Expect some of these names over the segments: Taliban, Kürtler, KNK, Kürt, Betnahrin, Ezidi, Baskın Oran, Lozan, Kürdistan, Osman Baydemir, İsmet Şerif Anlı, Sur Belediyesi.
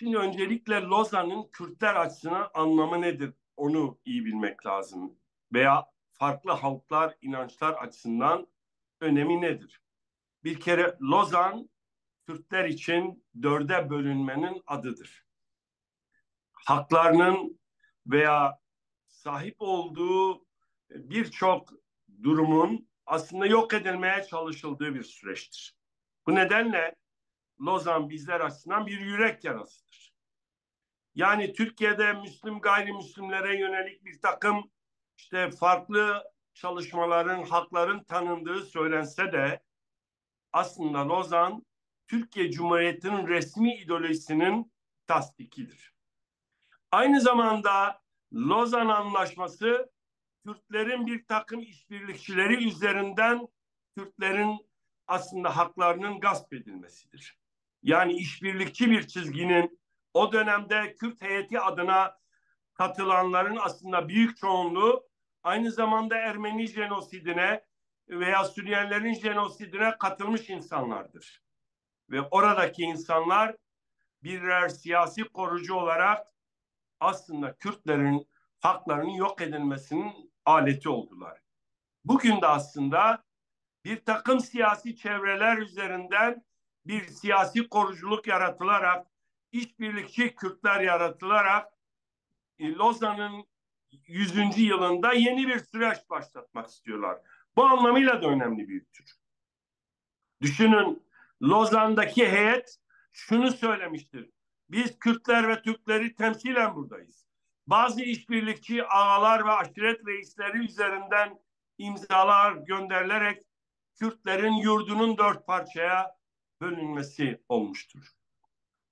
Şimdi öncelikle Lozan'ın Kürtler açısından anlamı nedir? Onu iyi bilmek lazım. Veya farklı halklar, inançlar açısından önemi nedir? Bir kere Lozan, Kürtler için 4'e bölünmenin adıdır. Haklarının veya sahip olduğu birçok durumun aslında yok edilmeye çalışıldığı bir süreçtir. Bu nedenle Lozan bizler açısından bir yürek yarasıdır. Yani Türkiye'de Müslüm gayrimüslimlere yönelik bir takım farklı çalışmaların, hakların tanındığı söylense de aslında Lozan Türkiye Cumhuriyeti'nin resmi ideolojisinin tasdikidir. Aynı zamanda Lozan Anlaşması Kürtlerin bir takım işbirlikçileri üzerinden Kürtlerin aslında haklarının gasp edilmesidir. Yani işbirlikçi bir çizginin o dönemde Kürt heyeti adına katılanların aslında büyük çoğunluğu aynı zamanda Ermeni jenosidine veya Suriyelilerin jenosidine katılmış insanlardır. Ve oradaki insanlar birer siyasi korucu olarak aslında Kürtlerin haklarının yok edilmesinin aleti oldular. Bugün de aslında bir takım siyasi çevreler üzerinden bir siyasi koruculuk yaratılarak, işbirlikçi Kürtler yaratılarak Lozan'ın 100. yılında yeni bir süreç başlatmak istiyorlar. Bu anlamıyla da önemli büyüktür. Düşünün, Lozan'daki heyet şunu söylemiştir: biz Kürtler ve Türkleri temsilen buradayız. Bazı işbirlikçi ağalar ve aşiret reisleri üzerinden imzalar gönderilerek Kürtlerin yurdunun 4 parçaya bölünmesi olmuştur.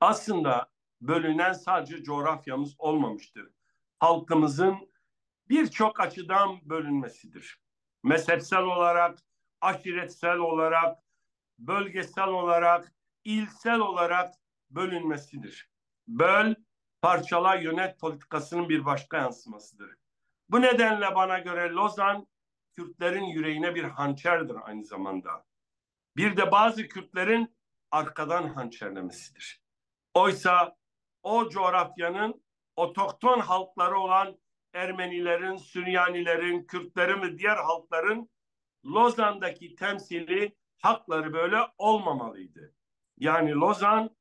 Aslında bölünen sadece coğrafyamız olmamıştır. Halkımızın birçok açıdan bölünmesidir. Mezhepsel olarak, aşiretsel olarak, bölgesel olarak, ilsel olarak bölünmesidir. Böl, parçala, yönet politikasının bir başka yansımasıdır. Bu nedenle bana göre Lozan, Kürtlerin yüreğine bir hançerdir aynı zamanda. Bir de bazı Kürtlerin arkadan hançerlemesidir. Oysa o coğrafyanın otokton halkları olan Ermenilerin, Süryanilerin, Kürtlerin ve diğer halkların Lozan'daki temsili, hakları böyle olmamalıydı. Yani Lozan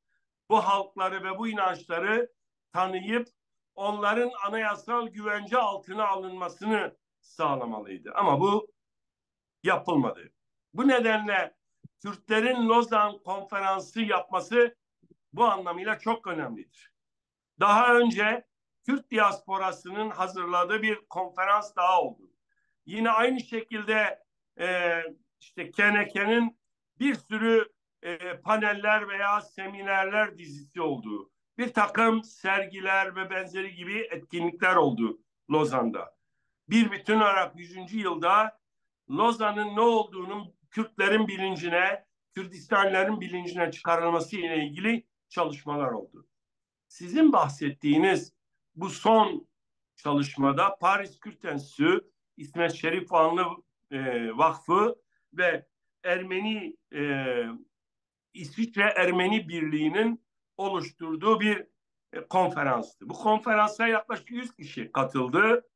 bu halkları ve bu inançları tanıyıp onların anayasal güvence altına alınmasını sağlamalıydı. Ama bu yapılmadı. Bu nedenle Kürtlerin Lozan konferansı yapması bu anlamıyla çok önemlidir. Daha önce Kürt diasporasının hazırladığı bir konferans daha oldu. Yine aynı şekilde KNK'nin bir sürü paneller veya seminerler dizisi olduğu, bir takım sergiler ve benzeri gibi etkinlikler oldu Lozan'da. Bir bütün olarak 100. yılda Lozan'ın ne olduğunun Kürtlerin bilincine, Kürdistanlıların bilincine çıkarılması ile ilgili çalışmalar oldu. Sizin bahsettiğiniz bu son çalışmada Paris Kürt Enstitüsü, İsmet Şerif Anlı Vakfı ve Ermeni İsviçre Ermeni Birliği'nin oluşturduğu bir konferanstı. Bu konferansa yaklaşık 100 kişi katıldı.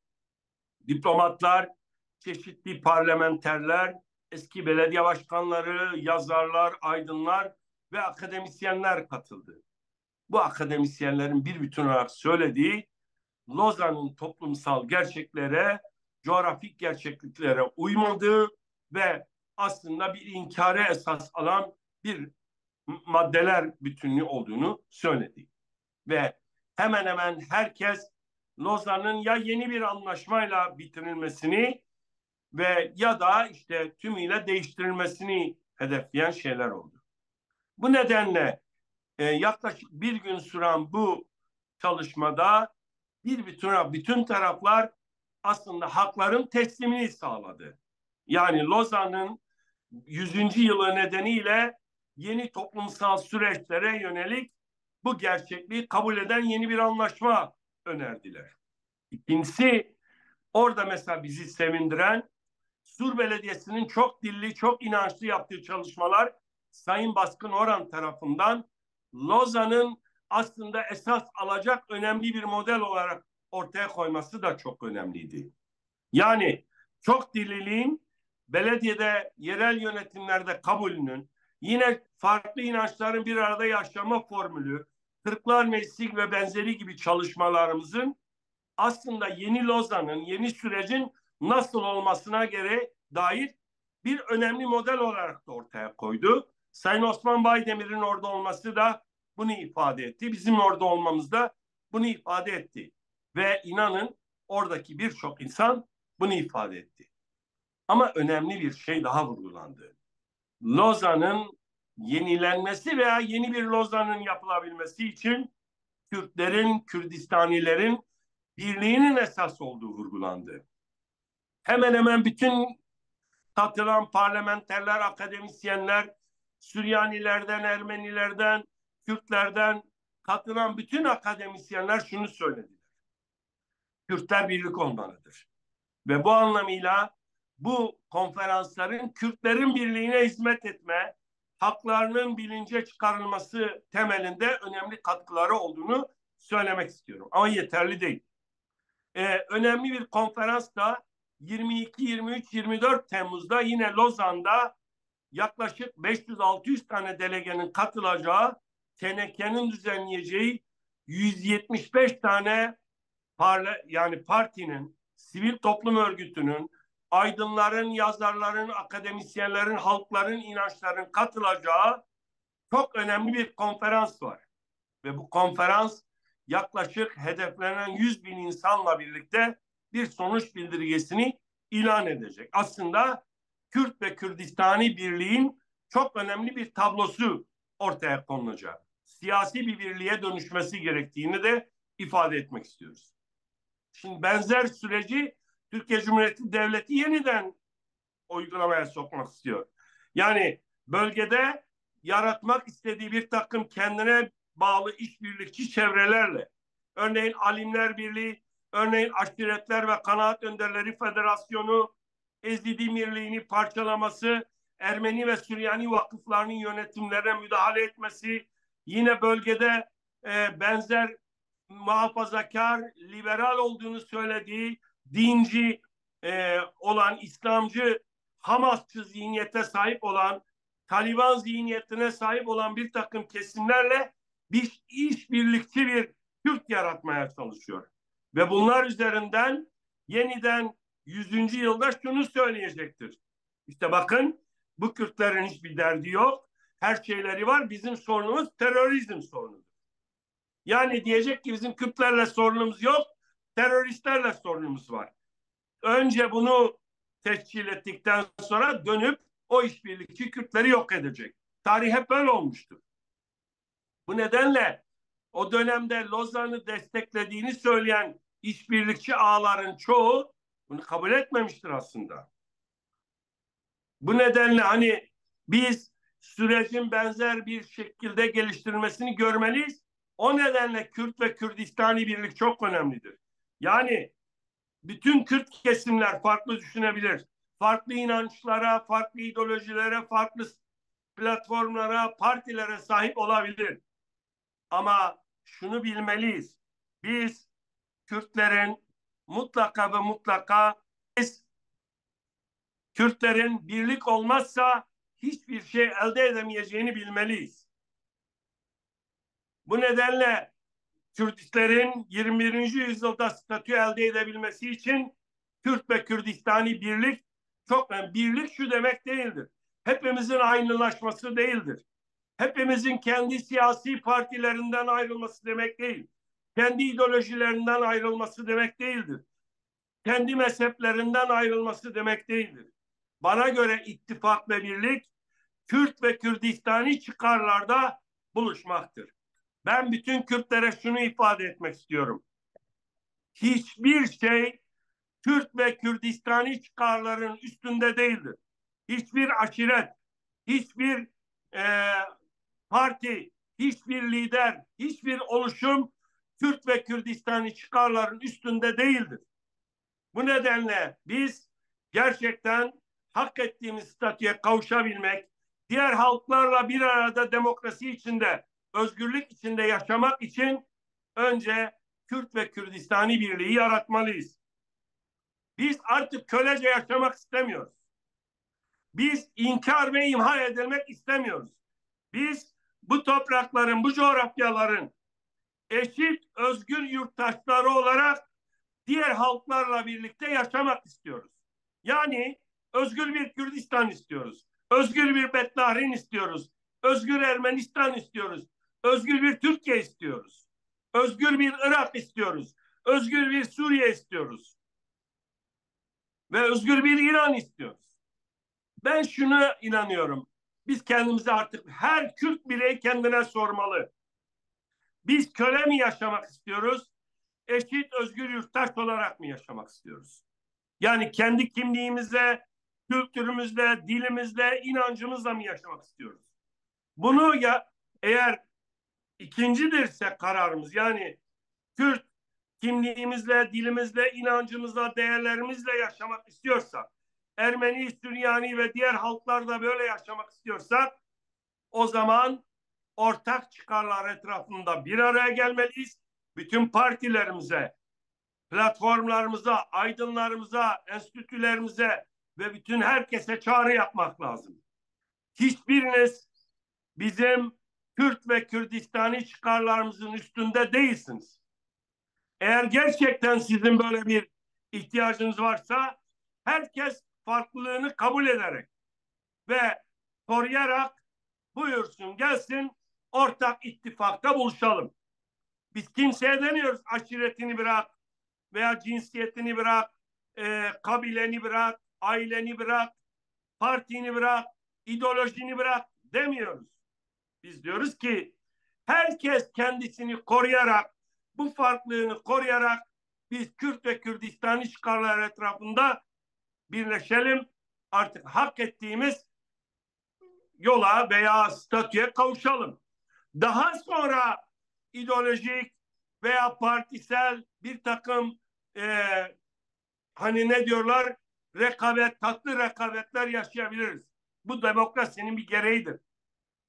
Diplomatlar, çeşitli parlamenterler, eski belediye başkanları, yazarlar, aydınlar ve akademisyenler katıldı. Bu akademisyenlerin bir bütün olarak söylediği, Lozan'ın toplumsal gerçeklere, coğrafik gerçekliklere uymadığı ve aslında bir inkara esas alan bir maddeler bütünlüğü olduğunu söyledi. Ve hemen hemen herkes Lozan'ın ya yeni bir anlaşmayla bitirilmesini ve ya da tümüyle değiştirilmesini hedefleyen şeyler oldu. Bu nedenle yaklaşık bir gün süren bu çalışmada bütün taraflar aslında hakların teslimini sağladı. Yani Lozan'ın 100. yılı nedeniyle yeni toplumsal süreçlere yönelik bu gerçekliği kabul eden yeni bir anlaşma önerdiler. İkincisi, orada mesela bizi sevindiren Sur Belediyesi'nin çok dilli, çok inançlı yaptığı çalışmalar Sayın Baskın Oran tarafından Lozan'ın aslında esas alacak önemli bir model olarak ortaya koyması da çok önemliydi. Yani çok dilliliğin belediyede, yerel yönetimlerde kabulünün, yine farklı inançların bir arada yaşama formülü, Kırklar Meclisi ve benzeri gibi çalışmalarımızın aslında yeni Lozan'ın, yeni sürecin nasıl olmasına göre dair bir önemli model olarak da ortaya koydu. Sayın Osman Baydemir'in orada olması da bunu ifade etti. Bizim orada olmamız da bunu ifade etti. Ve inanın oradaki birçok insan bunu ifade etti. Ama önemli bir şey daha vurgulandı. Lozan'ın yenilenmesi veya yeni bir Lozan'ın yapılabilmesi için Kürtlerin, Kürdistanilerin birliğinin esas olduğu vurgulandı. Hemen hemen bütün katılan parlamenterler, akademisyenler, Süryanilerden, Ermenilerden, Kürtlerden katılan bütün akademisyenler şunu söylediler. Kürtler birlik olmalıdır. Ve bu anlamıyla bu konferansların Kürtlerin birliğine hizmet etme, haklarının bilince çıkarılması temelinde önemli katkıları olduğunu söylemek istiyorum. Ama yeterli değil. Önemli bir konferans da 22, 23, 24 Temmuz'da yine Lozan'da yaklaşık 500-600 tane delegenin katılacağı, TENEK'nin düzenleyeceği 175 tane yani partinin, sivil toplum örgütünün, aydınların, yazarların, akademisyenlerin, halkların, inançların katılacağı çok önemli bir konferans var. Ve bu konferans yaklaşık hedeflenen 100.000 insanla birlikte bir sonuç bildirgesini ilan edecek. Aslında Kürt ve Kürdistani birliğin çok önemli bir tablosu ortaya konulacak. Siyasi bir birliğe dönüşmesi gerektiğini de ifade etmek istiyoruz. Şimdi benzer süreci Türkiye Cumhuriyeti Devleti yeniden uygulamaya sokmak istiyor. Yani bölgede yaratmak istediği bir takım kendine bağlı işbirlikçi çevrelerle, örneğin Alimler Birliği, örneğin Aşiretler ve Kanaat Önderleri Federasyonu, Ezidi Birliği'ni parçalaması, Ermeni ve Süryani vakıflarının yönetimlerine müdahale etmesi, yine bölgede benzer muhafazakar, liberal olduğunu söylediği, dinci olan, İslamcı, Hamasçı zihniyete sahip olan, Taliban zihniyetine sahip olan bir takım kesimlerle bir işbirlikçi bir Kürt yaratmaya çalışıyor. Ve bunlar üzerinden yeniden 100. yılda şunu söyleyecektir. İşte bakın, bu Kürtlerin hiçbir derdi yok. Her şeyleri var. Bizim sorunumuz terörizm sorunudur. Yani diyecek ki bizim Kürtlerle sorunumuz yok. Teröristlerle sorunumuz var. Önce bunu teşkil ettikten sonra dönüp o işbirlikçi Kürtleri yok edecek. Tarih hep böyle olmuştur. Bu nedenle o dönemde Lozan'ı desteklediğini söyleyen işbirlikçi ağların çoğu bunu kabul etmemiştir aslında. Bu nedenle hani biz sürecin benzer bir şekilde geliştirilmesini görmeliyiz. O nedenle Kürt ve Kürdistani birlik çok önemlidir. Yani bütün Kürt kesimler farklı düşünebilir. Farklı inançlara, farklı ideolojilere, farklı platformlara, partilere sahip olabilir. Ama şunu bilmeliyiz. Biz Kürtlerin mutlaka ve mutlaka Kürtlerin birlik olmazsa hiçbir şey elde edemeyeceğini bilmeliyiz. Bu nedenle Kürtlerin 21. yüzyılda statü elde edebilmesi için Kürt ve Kürdistani birlik çok önemli. Birlik şu demek değildir. Hepimizin aynılaşması değildir. Hepimizin kendi siyasi partilerinden ayrılması demek değil. Kendi ideolojilerinden ayrılması demek değildir. Kendi mezheplerinden ayrılması demek değildir. Bana göre ittifak ve birlik Kürt ve Kürdistani çıkarlarda buluşmaktır. Ben bütün Kürtlere şunu ifade etmek istiyorum. Hiçbir şey Kürt ve Kürdistani çıkarların üstünde değildir. Hiçbir aşiret, hiçbir parti, hiçbir lider, hiçbir oluşum Kürt ve Kürdistani çıkarların üstünde değildir. Bu nedenle biz gerçekten hak ettiğimiz statüye kavuşabilmek, diğer halklarla bir arada demokrasi içinde özgürlük içinde yaşamak için önce Kürt ve Kürdistani birliği yaratmalıyız. Biz artık kölece yaşamak istemiyoruz. Biz inkar ve imha edilmek istemiyoruz. Biz bu toprakların, bu coğrafyaların eşit, özgür yurttaşları olarak diğer halklarla birlikte yaşamak istiyoruz. Yani özgür bir Kürdistan istiyoruz. Özgür bir Betnahrin istiyoruz. Özgür Ermenistan istiyoruz. Özgür bir Türkiye istiyoruz. Özgür bir Irak istiyoruz. Özgür bir Suriye istiyoruz. Ve özgür bir İran istiyoruz. Ben şuna inanıyorum. Biz kendimize artık her Kürt birey kendine sormalı. Biz köle mi yaşamak istiyoruz? Eşit özgür yurttaş olarak mı yaşamak istiyoruz? Yani kendi kimliğimizle, kültürümüzle, dilimizle, inancımızla mı yaşamak istiyoruz? Bunu ya eğer ikincidirse kararımız, yani Kürt kimliğimizle, dilimizle, inancımızla, değerlerimizle yaşamak istiyorsak, Ermeni, Süryani ve diğer halklarda böyle yaşamak istiyorsak, o zaman ortak çıkarlar etrafında bir araya gelmeliyiz. Bütün partilerimize, platformlarımıza, aydınlarımıza, enstitülerimize ve bütün herkese çağrı yapmak lazım. Hiçbiriniz bizim Kürt ve Kürdistani çıkarlarımızın üstünde değilsiniz. Eğer gerçekten sizin böyle bir ihtiyacınız varsa, herkes farklılığını kabul ederek ve koruyarak buyursun gelsin, ortak ittifakta buluşalım. Biz kimseye demiyoruz aşiretini bırak veya cinsiyetini bırak, kabileni bırak, aileni bırak, partini bırak, ideolojini bırak demiyoruz. Biz diyoruz ki herkes kendisini koruyarak, bu farklılığını koruyarak biz Kürt ve Kürdistani çıkarları etrafında birleşelim. Artık hak ettiğimiz yola veya statüye kavuşalım. Daha sonra ideolojik veya partisel bir takım hani ne diyorlar, rekabet, tatlı rekabetler yaşayabiliriz. Bu demokrasinin bir gereğidir.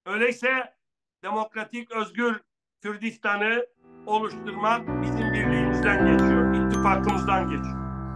Öyleyse demokratik özgür Kürdistan'ı oluşturmak bizim birliğimizden geçiyor, ittifakımızdan geçiyor.